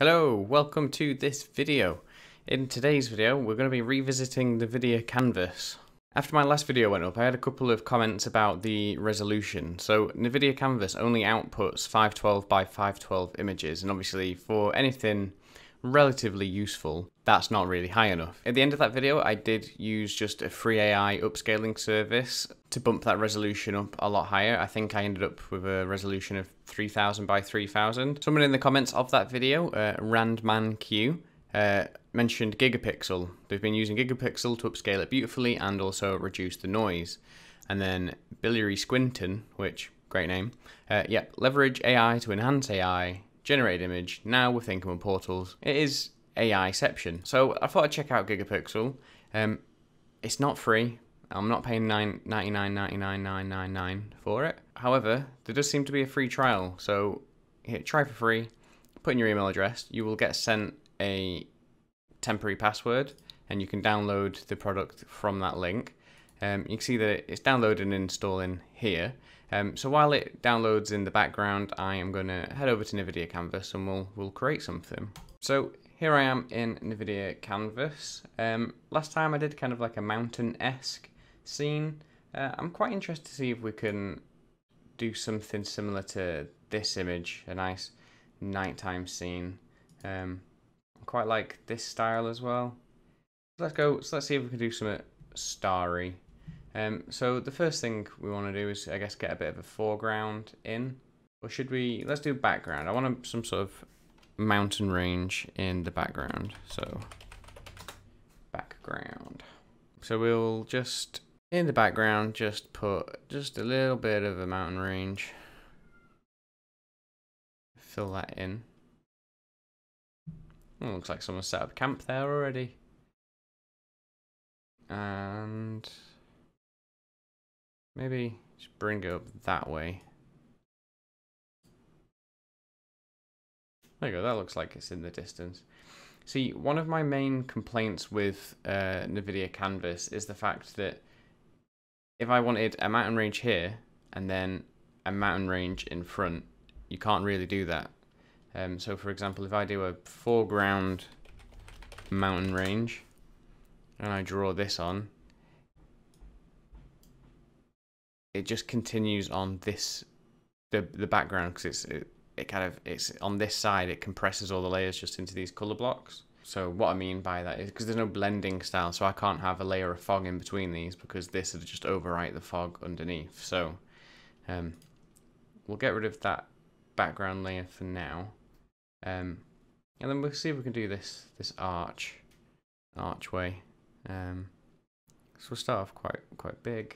Hello, welcome to this video. In today's video, we're going to be revisiting the NVIDIA Canvas. After my last video went up, I had a couple of comments about the resolution. So NVIDIA Canvas only outputs 512 by 512 images, and obviously for anything relatively useful, that's not really high enough. At the end of that video, I did use just a free AI upscaling service to bump that resolution up a lot higher. I think I ended up with a resolution of 3000 by 3000. Someone in the comments of that video, Randman Q, mentioned Gigapixel. They've been using Gigapixel to upscale it beautifully and also reduce the noise. And then Biliary Squinton, which, great name, leverage AI to enhance AI, generate image, now with thinkable portals. It is AIception. So I thought I'd check out Gigapixel. It's not free. I'm not paying $99.99999 for it. However, there does seem to be a free trial. So hit try for free, put in your email address. You will get sent a temporary password and you can download the product from that link. You can see that it's downloading and installing here. So while it downloads in the background, I am going to head over to NVIDIA Canvas and we'll create something. So here I am in NVIDIA Canvas. Last time I did kind of like a mountain-esque scene. I'm quite interested to see if we can do something similar to this image, a nice nighttime scene. I quite like this style as well. So let's see if we can do something starry. So the first thing we want to do is, I guess, get a bit of a foreground in. Or should we? Let's do background. I want some sort of mountain range in the background. So background. So we'll just, in the background, just put just a little bit of a mountain range. Fill that in. Oh, looks like someone set up camp there already. And maybe just bring it up that way. There you go, that looks like it's in the distance. See, one of my main complaints with NVIDIA Canvas is the fact that if I wanted a mountain range here and then a mountain range in front, you can't really do that. So for example, if I do a foreground mountain range and I draw this on, it just continues on this, the background, because it's on this side. It compresses all the layers just into these color blocks. So what I mean by that is, because there's no blending style, so I can't have a layer of fog in between these, because this would just overwrite the fog underneath. So we'll get rid of that background layer for now, and then we'll see if we can do this archway. So we'll start off quite big.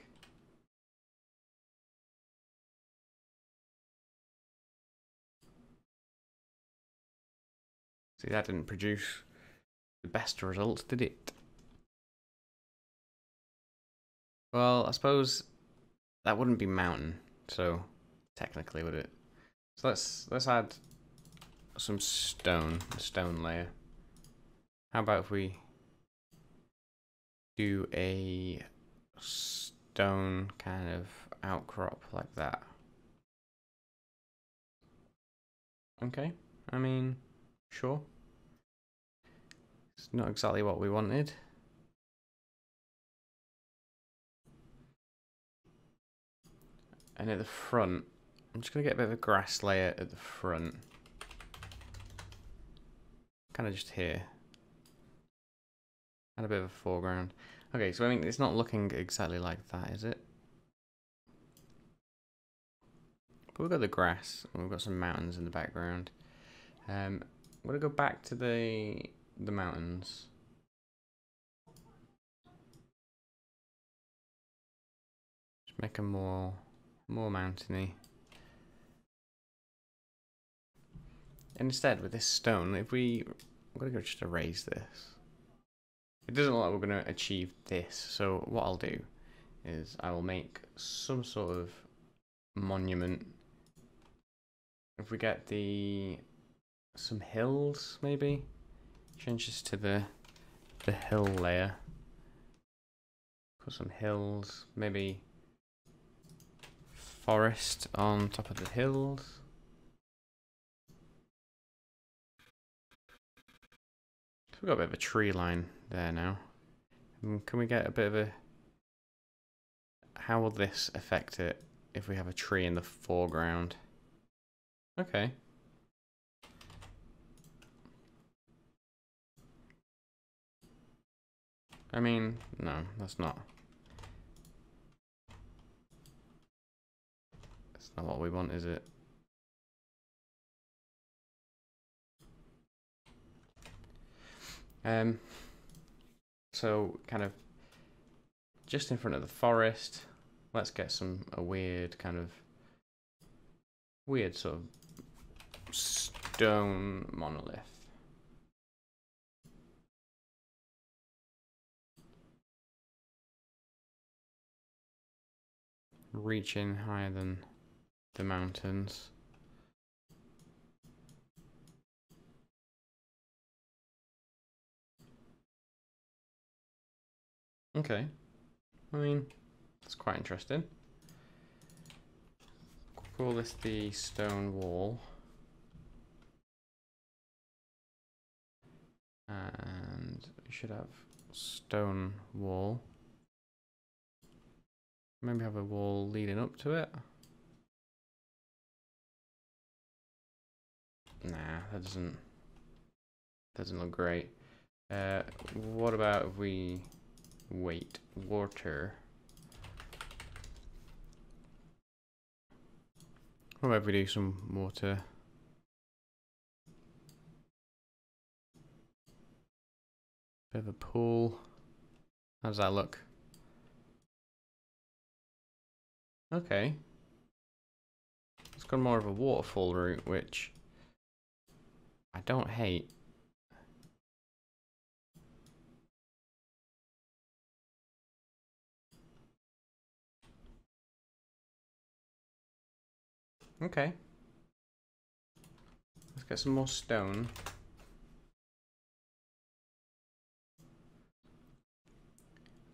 See, that didn't produce the best results, did it? Well, I suppose that wouldn't be mountain, so technically, would it? So let's add some stone layer. How about if we do a stone kind of outcrop like that? Okay, I mean, sure. It's not exactly what we wanted. And at the front, I'm just going to get a bit of a grass layer at the front. Kind of just here. And a bit of a foreground. Okay, so I mean, it's not looking exactly like that, is it? But we've got the grass, and we've got some mountains in the background. I'm going to go back to the mountains. Just make them more mountainy. And instead, with this stone, I'm going to go just erase this. It doesn't look like we're going to achieve this, so what I'll do is I will make some sort of monument. If we get some hills, maybe change this to the hill layer. Put some hills, maybe forest on top of the hills. we've got a bit of a tree line there now. Can we get a bit of a... How will this affect it if we have a tree in the foreground? Okay. I mean, no, that's not. That's not what we want, is it? So kind of just in front of the forest, let's get a weird kind of sort of stone monolith. Reaching higher than the mountains. Okay, I mean, that's quite interesting. Call this the stone wall. And we should have stone wall. Maybe have a wall leading up to it. Nah, that doesn't look great. What about if we... Wait, water. What about if we do some water? Bit of a pool. How does that look? Okay. It's got more of a waterfall route, which I don't hate. Okay. Let's get some more stone.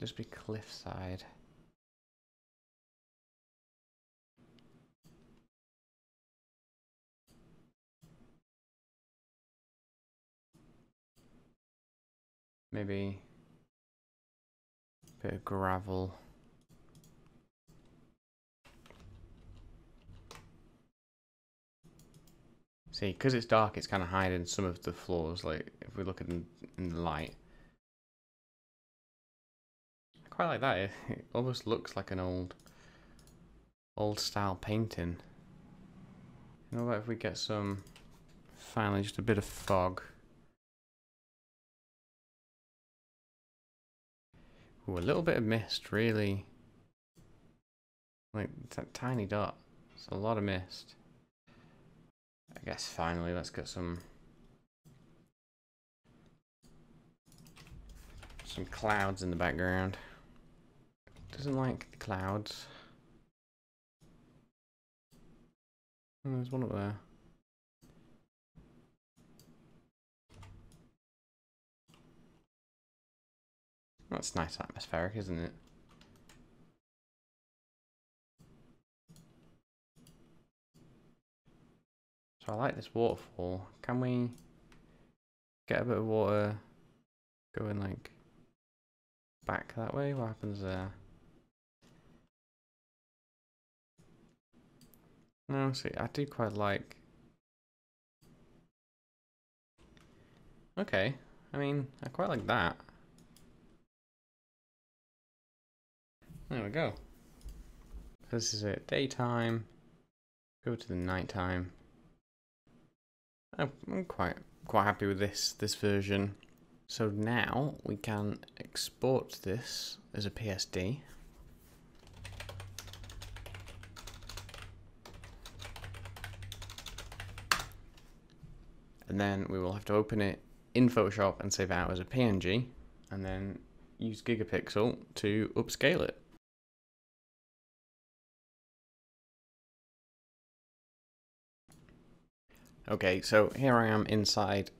Just be cliffside. Maybe a bit of gravel. See, because it's dark, it's kind of hiding some of the floors. Like, if we look in the light, I quite like that. It almost looks like an old style painting. And what if we get some, finally, just a bit of fog? Ooh, a little bit of mist, really. Like, it's that tiny dot. It's a lot of mist. I guess finally let's get some clouds in the background. Doesn't like the clouds. Oh, there's one up there. That's nice atmospheric, isn't it? I like this waterfall. Can we get a bit of water going like back that way? What happens there? No, see, I do quite like... Okay, I mean, I quite like that. There we go. This is it. Daytime. Go to the nighttime. I'm quite happy with this version. So now we can export this as a PSD. And then we will have to open it in Photoshop and save out as a PNG, and then use Gigapixel to upscale it. Okay, so here I am inside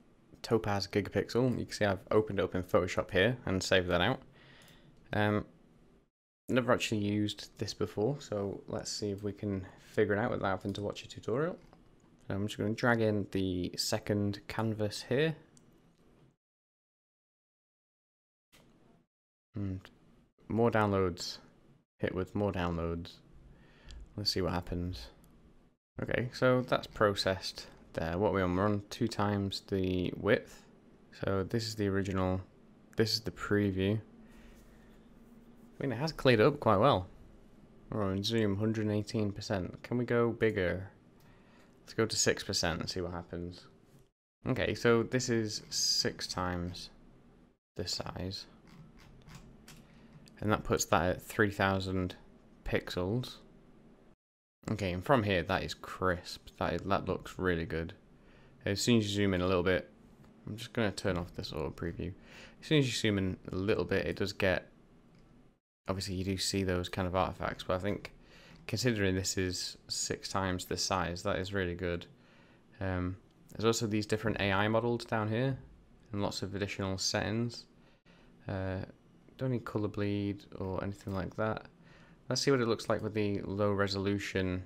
Topaz Gigapixel. You can see I've opened it up in Photoshop here and saved that out. Never actually used this before, so let's see if we can figure it out without having to watch a tutorial. So I'm just going to drag in the second canvas here. More downloads. Hit with more downloads. Let's see what happens. Okay, so that's processed there. What are we on? We're on 2 times the width. So this is the original. This is the preview. I mean, it has cleared up quite well. We're on zoom, 118%. Can we go bigger? Let's go to 6% and see what happens. Okay, so this is 6 times the size. And that puts that at 3000 pixels. Okay, and from here, that is crisp. That looks really good. As soon as you zoom in a little bit, I'm just going to turn off this auto preview. As soon as you zoom in a little bit, it does get... Obviously, you do see those kind of artifacts, but I think considering this is 6 times the size, that is really good. There's also these different AI models down here, and lots of additional settings. Don't need color bleed or anything like that. Let's see what it looks like with the low resolution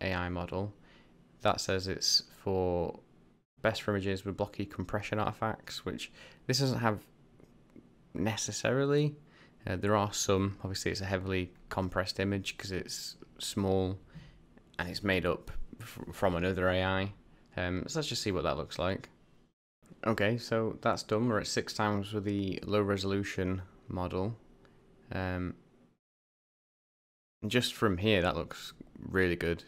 AI model. That says it's for best for images with blocky compression artifacts, which this doesn't have necessarily. There are some. Obviously, it's a heavily compressed image because it's small and it's made up from another AI. So let's just see what that looks like. Okay, so that's done. We're at 6 times with the low resolution model. Just from here, that looks really good.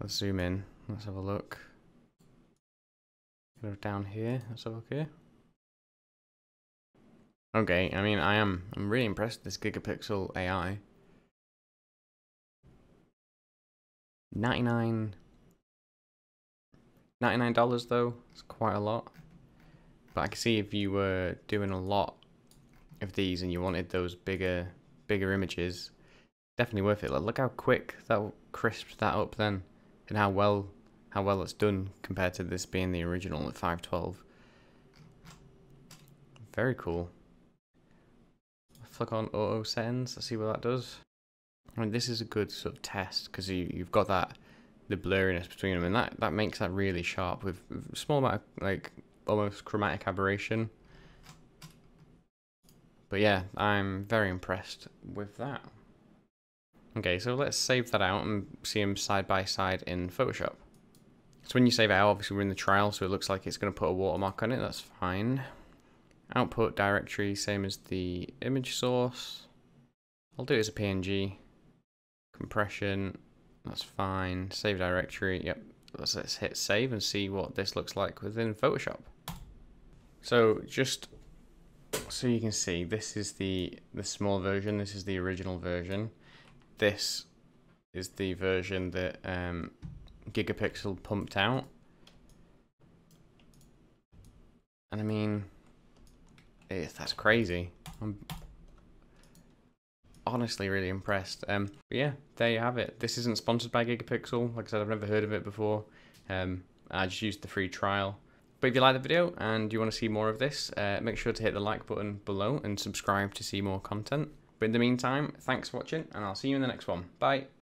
Let's zoom in. Let's have a look. Go down here. Let's have a look here. Okay, I mean, I'm really impressed with this gigapixel AI. 99 dollars though, it's quite a lot. But I can see if you were doing a lot of these and you wanted those bigger images, definitely worth it. Like, look how quick that crisped that up then, and how well it's done compared to this being the original at 512. Very cool. Flick on auto settings. Let's see what that does. I mean, this is a good sort of test because you've got that the blurriness between them, and that makes that really sharp with a small amount of like almost chromatic aberration. But yeah, I'm very impressed with that. Okay, so let's save that out and see them side by side in Photoshop. So when you save it out, obviously we're in the trial, so it looks like it's going to put a watermark on it. That's fine. Output directory, same as the image source. I'll do it as a PNG. Compression, that's fine. Save directory, yep. Let's hit save and see what this looks like within Photoshop. So just so you can see, this is the small version, this is the original version. This is the version that Gigapixel pumped out. And I mean... that's crazy. I'm honestly really impressed. But yeah, there you have it. This isn't sponsored by Gigapixel. Like I said, I've never heard of it before. I just used the free trial. But if you like the video and you want to see more of this, make sure to hit the like button below and subscribe to see more content. But in the meantime, thanks for watching, and I'll see you in the next one. Bye.